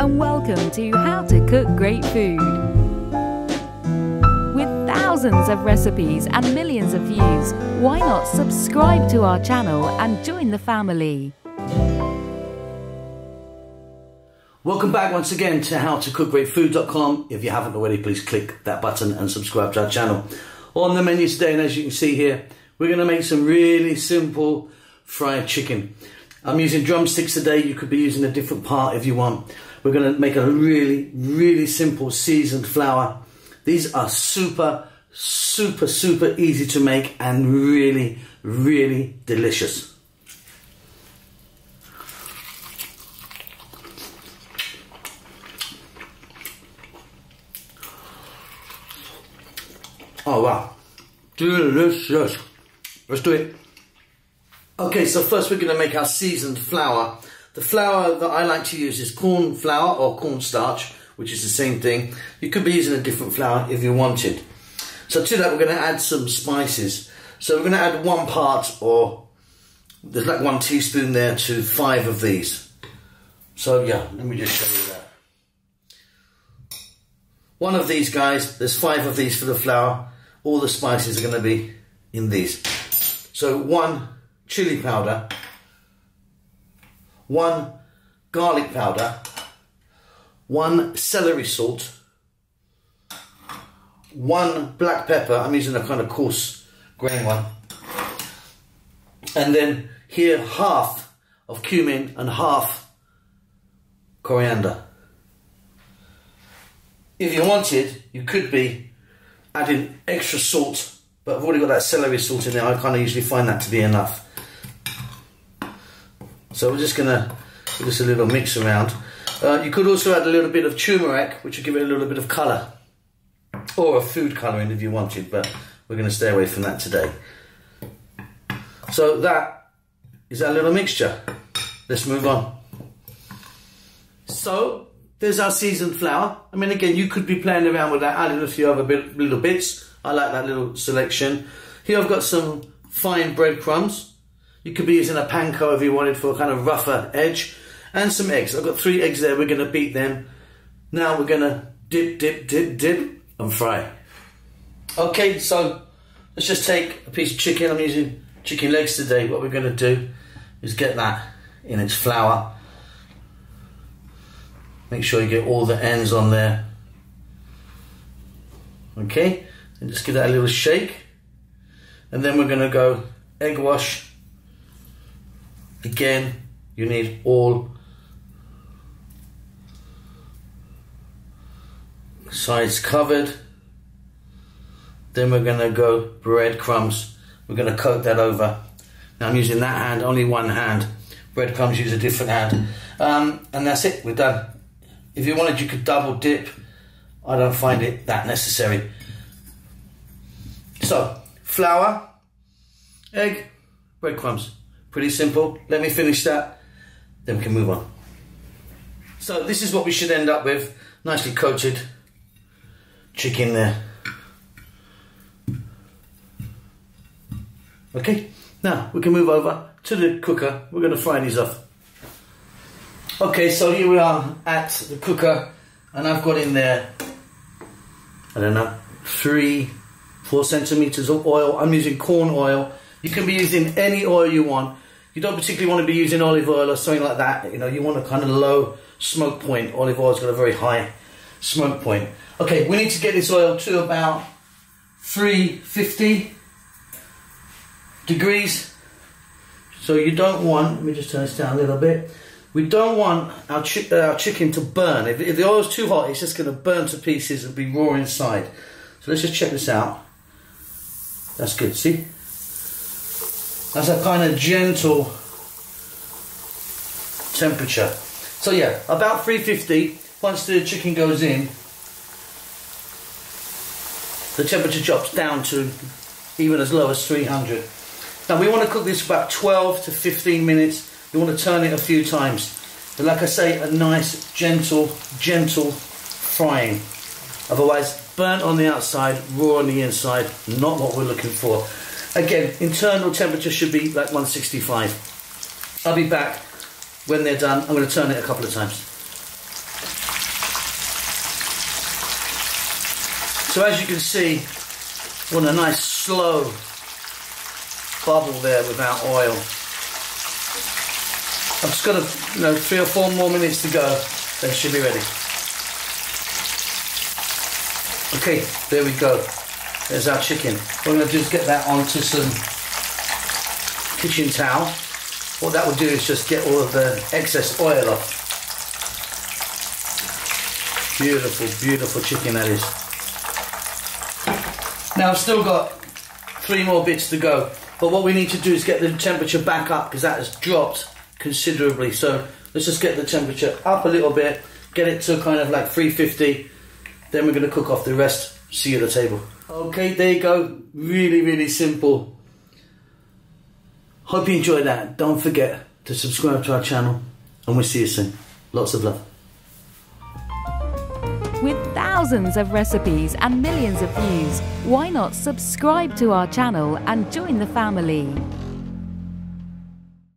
and welcome to How to Cook Great Food. With thousands of recipes and millions of views, why not subscribe to our channel and join the family? Welcome back once again to howtocookgreatfood.com. If you haven't already, please click that button and subscribe to our channel. On the menu today, and as you can see here, we're going to make some really simple fried chicken. I'm using drumsticks today. You could be using a different part if you want. We're going to make a really simple seasoned flour. These are super easy to make and really delicious. Oh wow, delicious. Let's do it. Okay, so first we're going to make our seasoned flour. The flour that I like to use is corn flour or cornstarch, which is the same thing. You could be using a different flour if you wanted. So to that, we're going to add some spices. So we're going to add one part, or there's like 1 teaspoon there, to 5 of these. So yeah, let me just show you that. One of these guys, there's 5 of these for the flour. All the spices are going to be in these. So 1 chili powder, 1 garlic powder, 1 celery salt, 1 black pepper. I'm using a kind of coarse grain one. And then here, half of cumin and half coriander. If you wanted, you could be adding extra salt, but I've already got that celery salt in there. I kind of usually find that to be enough. So we're just going to give this a little mix around. You could also add a little bit of turmeric, which will give it a little bit of colour. Or a food colouring if you wanted, but we're going to stay away from that today. So that is our little mixture. Let's move on. So there's our seasoned flour. I mean, again, you could be playing around with that, adding a few other little bits. I like that little selection. Here I've got some fine breadcrumbs. You could be using a panko if you wanted for a kind of rougher edge. And some eggs. I've got 3 eggs there. We're going to beat them. Now we're going to dip and fry. Okay, so let's just take a piece of chicken. I'm using chicken legs today. What we're going to do is get that in its flour. Make sure you get all the ends on there. Okay. And just give that a little shake, and then we're going to go egg wash. Again, you need all sides covered. Then we're going to go breadcrumbs. We're going to coat that over. Now I'm using that hand, only one hand. Breadcrumbs use a different hand. And that's it, we're done. If you wanted, you could double dip. I don't find it that necessary. So, flour, egg, breadcrumbs. Pretty simple. Let me finish that, then we can move on. So this is what we should end up with. Nicely coated chicken there. Okay, now we can move over to the cooker. We're going to fry these off. Okay, so here we are at the cooker, and I've got in there, I don't know, 3 4 centimeters of oil. I'm using corn oil. You can be using any oil you want. You don't particularly want to be using olive oil or something like that. You know, you want a kind of low smoke point. Olive oil's got a very high smoke point. Okay, we need to get this oil to about 350 degrees. So you don't want, let me just turn this down a little bit. We don't want our chicken to burn. If the oil's too hot, it's just going to burn to pieces and be raw inside. So let's just check this out. That's good, see? That's a kind of gentle temperature. So yeah, about 350, once the chicken goes in, the temperature drops down to even as low as 300. Now we want to cook this about 12 to 15 minutes. You want to turn it a few times. But like I say, a nice, gentle frying. Otherwise, burnt on the outside, raw on the inside, not what we're looking for. Again, internal temperature should be like 165. I'll be back when they're done. I'm going to turn it a couple of times. So as you can see, I want a nice slow bubble there without oil. I've just got a, 3 or 4 more minutes to go, then she'll be ready. Okay, there we go. There's our chicken. What I'm going to do is get that onto some kitchen towel. What that will do is just get all of the excess oil off. Beautiful, beautiful chicken that is. Now I've still got 3 more bits to go, but what we need to do is get the temperature back up because that has dropped considerably. So let's just get the temperature up a little bit, get it to kind of like 350, then we're going to cook off the rest. See you at the table. Okay, there you go. Really, really simple. Hope you enjoyed that. Don't forget to subscribe to our channel and we'll see you soon. Lots of love. With thousands of recipes and millions of views, why not subscribe to our channel and join the family?